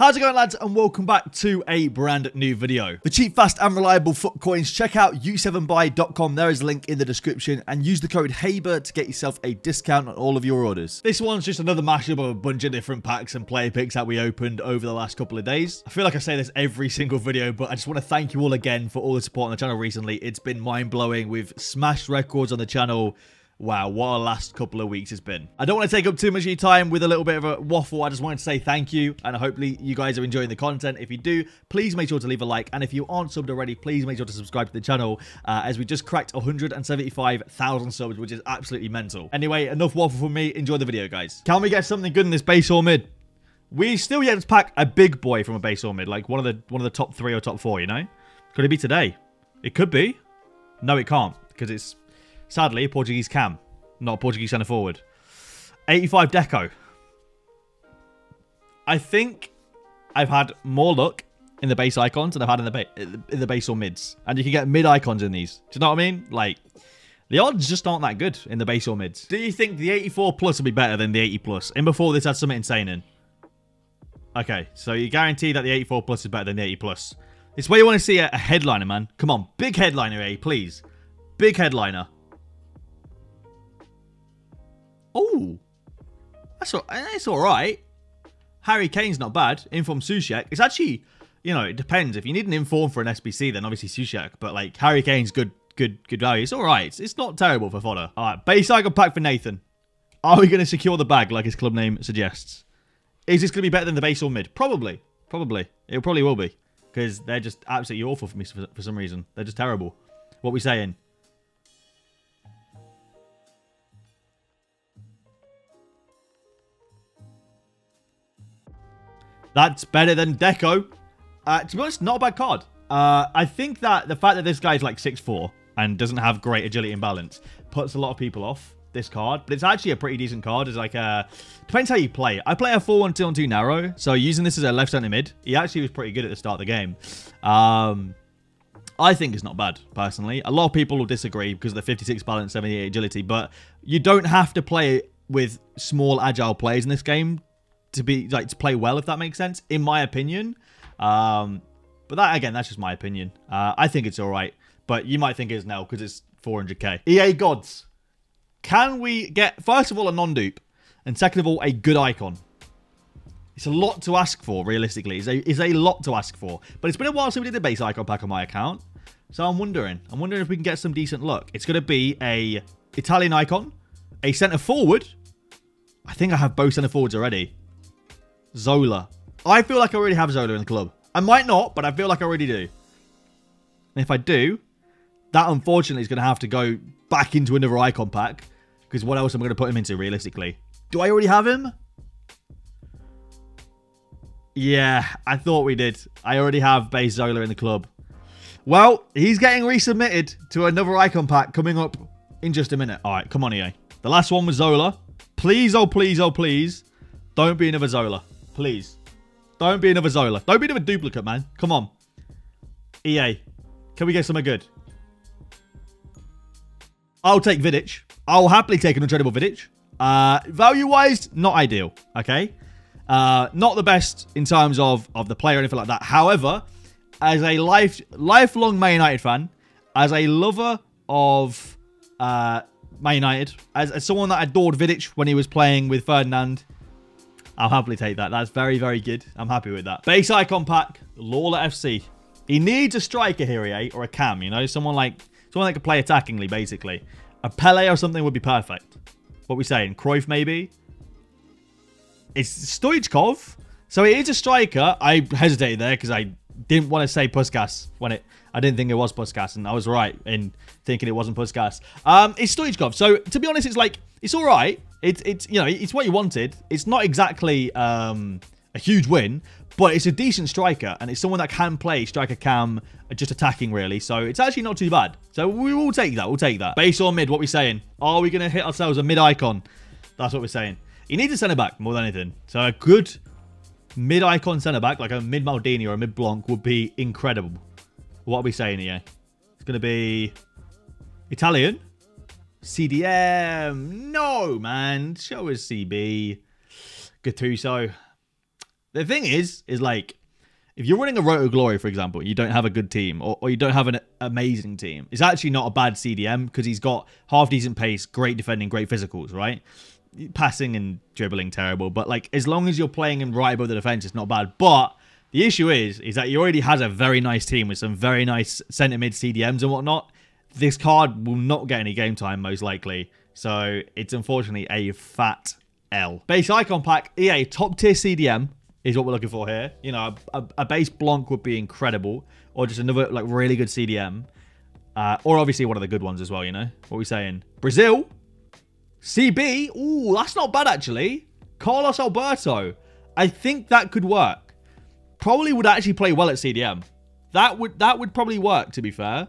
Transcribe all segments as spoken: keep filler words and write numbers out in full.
How's it going, lads, and welcome back to a brand new video. For cheap, fast and reliable foot coins, check out u seven buy dot com. There is a link in the description, and use the code Haber to get yourself a discount on all of your orders. This one's just another mashup of a bunch of different packs and player picks that we opened over the last couple of days. I feel like I say this every single video, but I just want to thank you all again for all the support on the channel recently. It's been mind-blowing. We've smashed records on the channel. Wow, what a last couple of weeks it's been. I don't want to take up too much of your time with a little bit of a waffle. I just wanted to say thank you, and hopefully you guys are enjoying the content. If you do, please make sure to leave a like, and if you aren't subbed already, please make sure to subscribe to the channel, uh, as we just cracked one hundred seventy-five thousand subs, which is absolutely mental. Anyway, enough waffle from me. Enjoy the video, guys. Can we get something good in this base or mid? We still yet to pack a big boy from a base or mid, like one of the one of the top three or top four, you know? Could it be today? It could be. No, it can't, because it's... sadly, Portuguese cam, not Portuguese centre forward. eighty-five Deco. I think I've had more luck in the base icons than I've had in the, ba in the base or mids. And you can get mid icons in these. Do you know what I mean? Like, the odds just aren't that good in the base or mids. Do you think the eighty-four plus will be better than the eighty plus? In before this had something insane in. Okay, so you guarantee that the eighty-four plus is better than the eighty plus. It's where you want to see a, a headliner, man. Come on, big headliner, eh, please. Big headliner. Oh, that's all, that's all right. Harry Kane's not bad. Inform Sushek. It's actually, you know, it depends. If you need an inform for an S B C, then obviously Sushek. But, like, Harry Kane's good, good, good value. It's all right. It's, it's not terrible for fodder. All right, base icon pack for Nathan. Are we going to secure the bag like his club name suggests? Is this going to be better than the base or mid? Probably. Probably. It probably will be. Because they're just absolutely awful for me for, for some reason. They're just terrible. What are we saying? That's better than Deco. Uh, to be honest, not a bad card. Uh, I think that the fact that this guy's like six foot four and doesn't have great agility and balance puts a lot of people off this card. But it's actually a pretty decent card. It's like a... depends how you play. I play a four one two two narrow. So using this as a left centre mid, he actually was pretty good at the start of the game. Um, I think it's not bad, personally. A lot of people will disagree because of the fifty-six balance, seventy-eight agility. But you don't have to play with small, agile players in this game to be like to play well, if that makes sense, in my opinion. Um, but that, again, that's just my opinion. Uh, I think it's all right, but you might think it's no because it's four hundred K. E A Gods, can we get first of all a non-dupe, and second of all a good icon? It's a lot to ask for, realistically. It's a, it's a lot to ask for. But it's been a while since we did the base icon pack on my account, so I'm wondering, I'm wondering if we can get some decent luck. It's going to be a Italian icon, a centre forward. I think I have both centre forwards already. Zola. I feel like I already have Zola in the club. I might not, but I feel like I already do. And if I do, that unfortunately is going to have to go back into another icon pack. Because what else am I going to put him into, realistically? Do I already have him? Yeah, I thought we did. I already have base Zola in the club. Well, he's getting resubmitted to another icon pack coming up in just a minute. All right, come on, E A. The last one was Zola. Please, oh, please, oh, please. Don't be another Zola. Please. Don't be another Zola. Don't be another duplicate, man. Come on. E A. Can we get something good? I'll take Vidic. I'll happily take an untradeable Vidic. Uh, value-wise, not ideal. Okay? Uh, not the best in terms of, of the player or anything like that. However, as a life lifelong Man United fan, as a lover of uh, Man United, as, as someone that adored Vidic when he was playing with Ferdinand, I'll happily take that. That's very, very good. I'm happy with that. Base icon pack, Lawler F C. He needs a striker here, E A, or a cam, you know? Someone like someone that can play attackingly, basically. A Pele or something would be perfect. What are we saying? Cruyff, maybe? It's Stoichkov. So it is a striker. I hesitated there because I didn't want to say Puskas when it... I didn't think it was Puskas, and I was right in thinking it wasn't Puskas. Um, it's Stoichkov. So, to be honest, it's like, it's all right. It's, it's you know, it's what you wanted. It's not exactly um, a huge win, but it's a decent striker, and it's someone that can play striker cam, just attacking, really. So, it's actually not too bad. So, we will take that. We'll take that. Base or mid, what are we saying? Are we going to hit ourselves a mid icon? That's what we're saying. He needs a centre-back more than anything. So, a good mid-icon centre-back, like a mid-Maldini or a mid-Blanc, would be incredible. What are we saying here? It's going to be Italian. C D M. No, man. Show us C B. Gattuso. The thing is, is like, if you're running a Roto Glory, for example, you don't have a good team, or, or you don't have an amazing team, it's actually not a bad C D M because he's got half-decent pace, great defending, great physicals, right? Passing and dribbling, terrible. But, like, as long as you're playing him right above the defense, it's not bad. But the issue is, is that he already has a very nice team with some very nice centre-mid C D Ms and whatnot. This card will not get any game time, most likely. So, it's unfortunately a fat L. Base Icon Pack, E A, top-tier C D M is what we're looking for here. You know, a, a base Blanc would be incredible. Or just another, like, really good C D M. Uh, or, obviously, one of the good ones as well, you know? What are we saying? Brazil. C B. Ooh, that's not bad, actually. Carlos Alberto. I think that could work. Probably would actually play well at C D M. That would that would probably work, to be fair.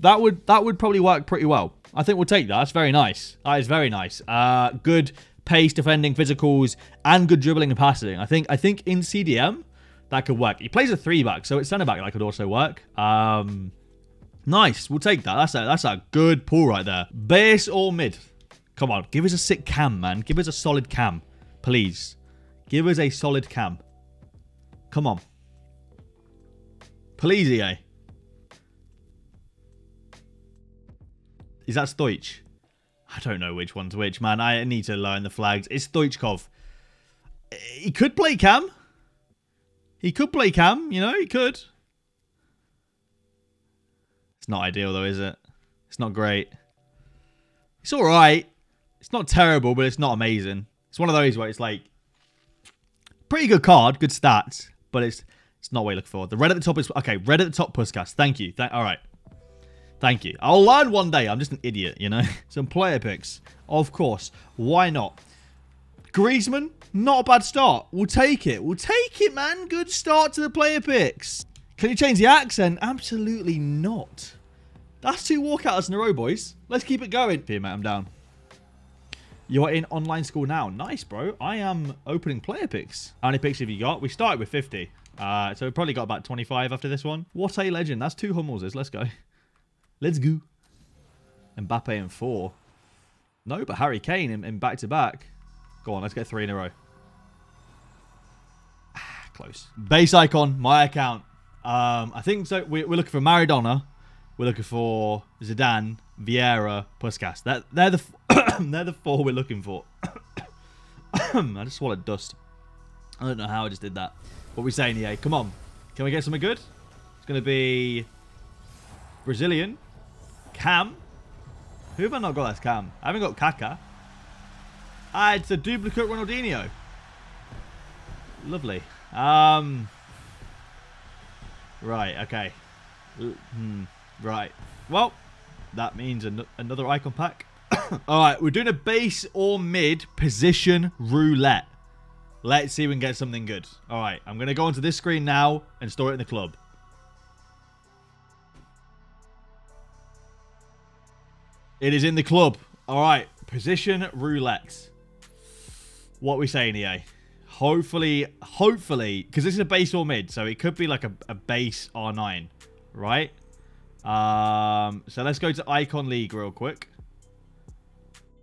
That would that would probably work pretty well. I think we'll take that. That's very nice. That is very nice. Uh, good pace, defending, physicals, and good dribbling and passing. I think I think in C D M that could work. He plays a three back, so at centre back that could also work. Um, nice. We'll take that. That's a that's a good pull right there. Base or mid? Come on, give us a sick cam, man. Give us a solid cam, please. Give us a solid cam. Come on. Please, E A. Is that Stoich? I don't know which one's which, man. I need to learn the flags. It's Stoichkov. He could play cam. He could play cam, you know, he could. It's not ideal, though, is it? It's not great. It's all right. It's not terrible, but it's not amazing. It's one of those where it's like, pretty good card, good stats, but it's it's not what you look for. The red at the top is... Okay, red at the top, Puskas. Thank you. Th all right. Thank you. I'll learn one day. I'm just an idiot, you know? Some player picks. Of course. Why not? Griezmann, not a bad start. We'll take it. We'll take it, man. Good start to the player picks. Can you change the accent? Absolutely not. That's two walkouts in a row, boys. Let's keep it going. Here, mate, I'm down. You're in online school now. Nice, bro. I am opening player picks. How many picks have you got? We started with fifty. Uh, so we probably got about twenty-five after this one. What a legend. That's two Hummelses. Let's go. Let's go. Mbappe in four. No, but Harry Kane in, in back-to-back. Go on, let's get three in a row. Ah, close. Base icon, my account. Um, I think so. We're, we're looking for Maradona. We're looking for Zidane, Vieira, Puskas. That, they're the... They're the four we're looking for. I just swallowed dust. I don't know how I just did that. What are we saying, E A? Come on. Can we get something good? It's going to be Brazilian. Cam. Who have I not got as Cam? I haven't got Kaká. Ah, it's a duplicate Ronaldinho. Lovely. Um. Right, okay. Hmm. Right. Well, that means an another icon pack. All right, we're doing a base or mid position roulette. Let's see if we can get something good. All right, I'm going to go onto this screen now and store it in the club. It is in the club. All right, position roulette. What are we saying, E A? Hopefully, hopefully, because this is a base or mid, so it could be like a, a base R nine, right? Um, so let's go to Icon League real quick.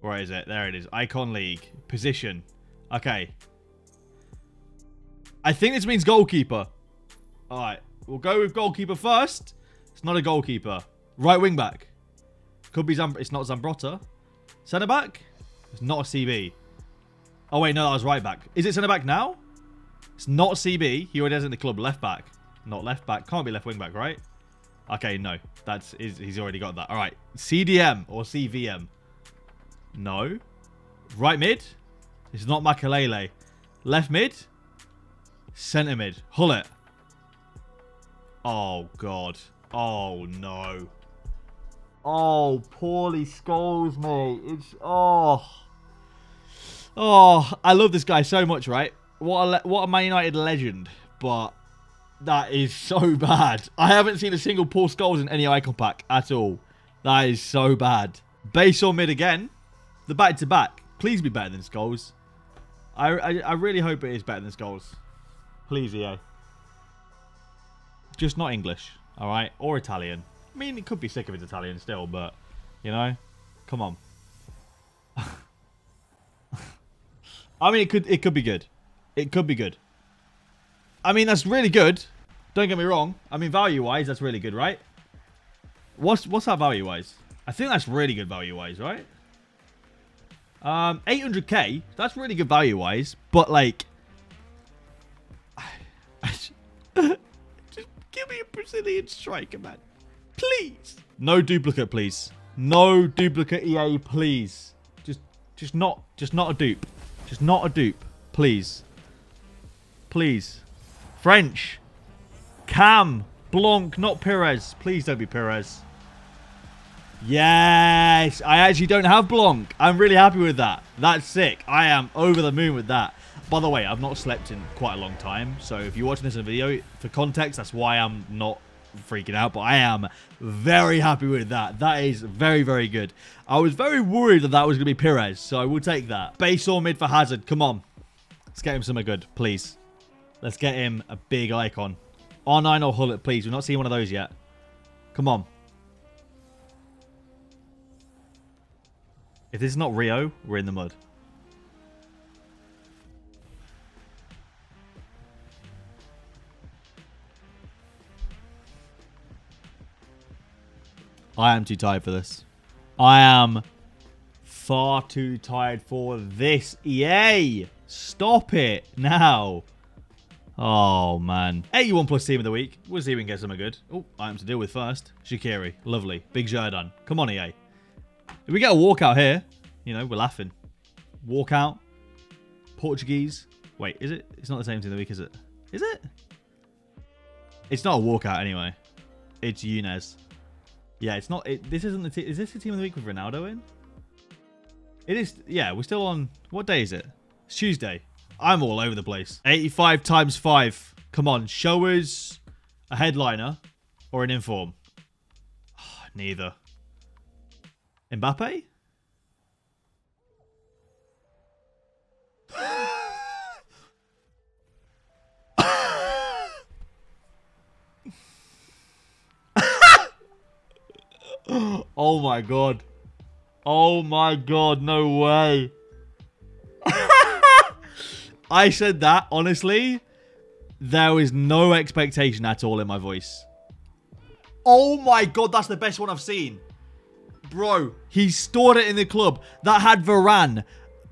Where is it? There it is. Icon League. Position. Okay. I think this means goalkeeper. Alright. We'll go with goalkeeper first. It's not a goalkeeper. Right wing back. Could be Zambrotta. It's not Zambrotta. Centre back? It's not a C B. Oh, wait. No, that was right back. Is it centre back now? It's not C B. He already has it in the club. Left back. Not left back. Can't be left wing back, right? Okay, no. That's he's already got that. Alright. C D M or C V M. No. Right mid? It's not Makalele. Left mid? Centre mid. Hullet. Oh, God. Oh, no. Oh, Paulie Scholes, mate. It's... Oh. Oh, I love this guy so much, right? What a, what a Man United legend. But that is so bad. I haven't seen a single Paul Scholes in any icon pack at all. That is so bad. Base or mid again? The back-to-back. Please be better than Scholes. I, I I really hope it is better than Scholes. Please, E A. Just not English, all right? Or Italian. I mean, it could be sick if it's Italian still, but, you know, come on. I mean, it could it could be good. It could be good. I mean, that's really good. Don't get me wrong. I mean, value-wise, that's really good, right? What's what's that value-wise? I think that's really good value-wise, right? Um, eight hundred K. That's really good value-wise. But, like... Just give me a Brazilian striker, man. Please. No duplicate, please. No duplicate, E A, please. Just just not just not a dupe. Just not a dupe. Please. Please. French. Cam. Blanc, not Perez. Please don't be Perez. Yes. I actually don't have Blanc. I'm really happy with that. That's sick. I am over the moon with that. By the way, I've not slept in quite a long time. So if you're watching this in a video, for context, that's why I'm not freaking out. But I am very happy with that. That is very, very good. I was very worried that that was going to be Perez. So I will take that. Base or mid for Hazard. Come on. Let's get him something good, please. Let's get him a big icon. R nine or Hullet, please. We've not seen one of those yet. Come on. If this is not Rio, we're in the mud. I am too tired for this. I am far too tired for this. E A! Stop it now. Oh, man. eighty-one plus team of the week. We'll see if we can get something good. Oh, item to deal with first. Shaqiri. Lovely. Big Jordan. Come on, E A. If we get a walkout here, you know, we're laughing. Walkout. Portuguese. Wait, is it? It's not the same team of the week, is it? Is it? It's not a walkout anyway. It's Younes. Yeah, it's not. It, this isn't the team. Is this the team of the week with Ronaldo in? It is. Yeah, we're still on. What day is it? It's Tuesday. I'm all over the place. eighty-five times five. Come on. Show us a headliner or an inform. Oh, neither. Mbappe? Oh my god. Oh my god. No way. I said that, honestly, there is no expectation at all in my voice. Oh my god, that's the best one I've seen. Bro, he stored it in the club. That had Varane,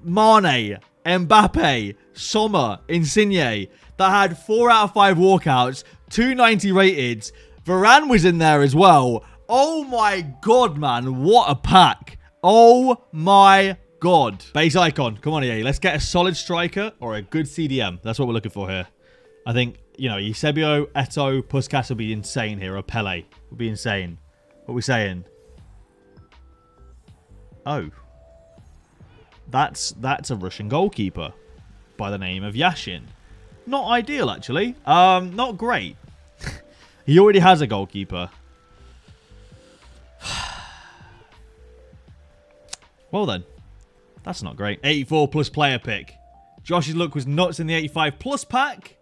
Mane, Mbappe, Sommer, Insigne. That had four out of five walkouts, two ninety rated. Varane was in there as well. Oh my god, man, what a pack. Oh my god. God. Base icon. Come on, E A. Let's get a solid striker or a good C D M. That's what we're looking for here. I think, you know, Eusebio, Eto, Puskas will be insane here. Or Pele will be insane. What are we saying? Oh. That's, that's a Russian goalkeeper by the name of Yashin. Not ideal, actually. Um, not great. He already has a goalkeeper. Well then. That's not great. eighty-four plus player pick. Josh's look was nuts in the eighty-five plus pack.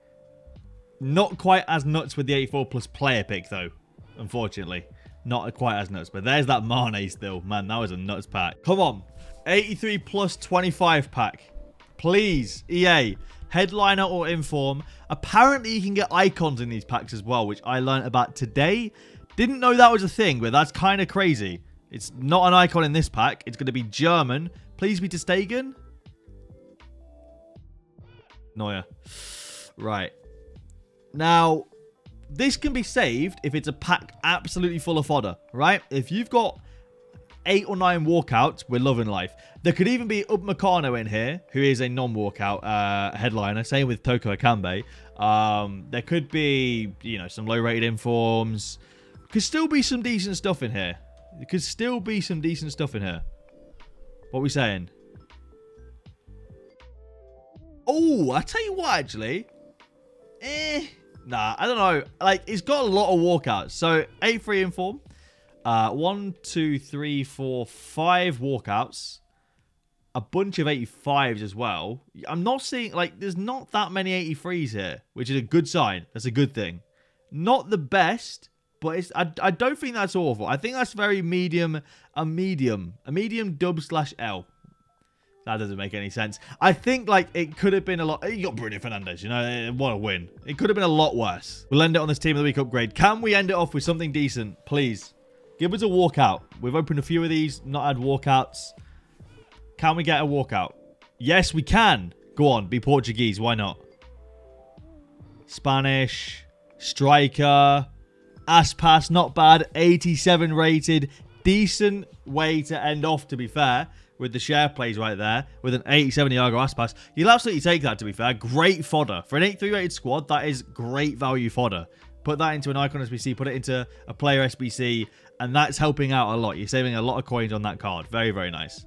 Not quite as nuts with the eighty-four plus player pick, though. Unfortunately. Not quite as nuts. But there's that Mane still. Man, that was a nuts pack. Come on. eighty-three plus twenty-five pack. Please, E A. Headliner or inform. Apparently, you can get icons in these packs as well, which I learned about today. Didn't know that was a thing, but that's kind of crazy. It's not an icon in this pack. It's going to be German. Please be to Stegen. Neuer. Right. Now, this can be saved if it's a pack absolutely full of fodder, right? If you've got eight or nine walkouts, we're loving life. There could even be Upamecano in here, who is a non-walkout uh, headliner. Same with Toko Akambe. Um, there could be, you know, some low-rated informs. Could still be some decent stuff in here. There could still be some decent stuff in here. What are we saying? Oh, I tell you what, actually. Eh. Nah, I don't know. Like, it's got a lot of walkouts. So, eighty-three inform. Uh, one, two, three, four, five walkouts. A bunch of eighty-fives as well. I'm not seeing, like, there's not that many eighty-threes here, which is a good sign. That's a good thing. Not the best. But it's, I, I don't think that's awful. I think that's very medium, a medium. A medium dub slash L. That doesn't make any sense. I think, like, it could have been a lot... You got Bruno Fernandes, you know? What a win. It could have been a lot worse. We'll end it on this Team of the Week upgrade. Can we end it off with something decent? Please. Give us a walkout. We've opened a few of these, not had walkouts. Can we get a walkout? Yes, we can. Go on, be Portuguese. Why not? Spanish. Striker. Aspas, not bad. eighty-seven rated. Decent way to end off, to be fair. With the share plays right there, with an eighty-seven Iago Aspas. You'll absolutely take that, to be fair. Great fodder. For an eighty-three rated squad, that is great value fodder. Put that into an Icon S B C, put it into a player S B C, and that's helping out a lot. You're saving a lot of coins on that card. Very, very nice.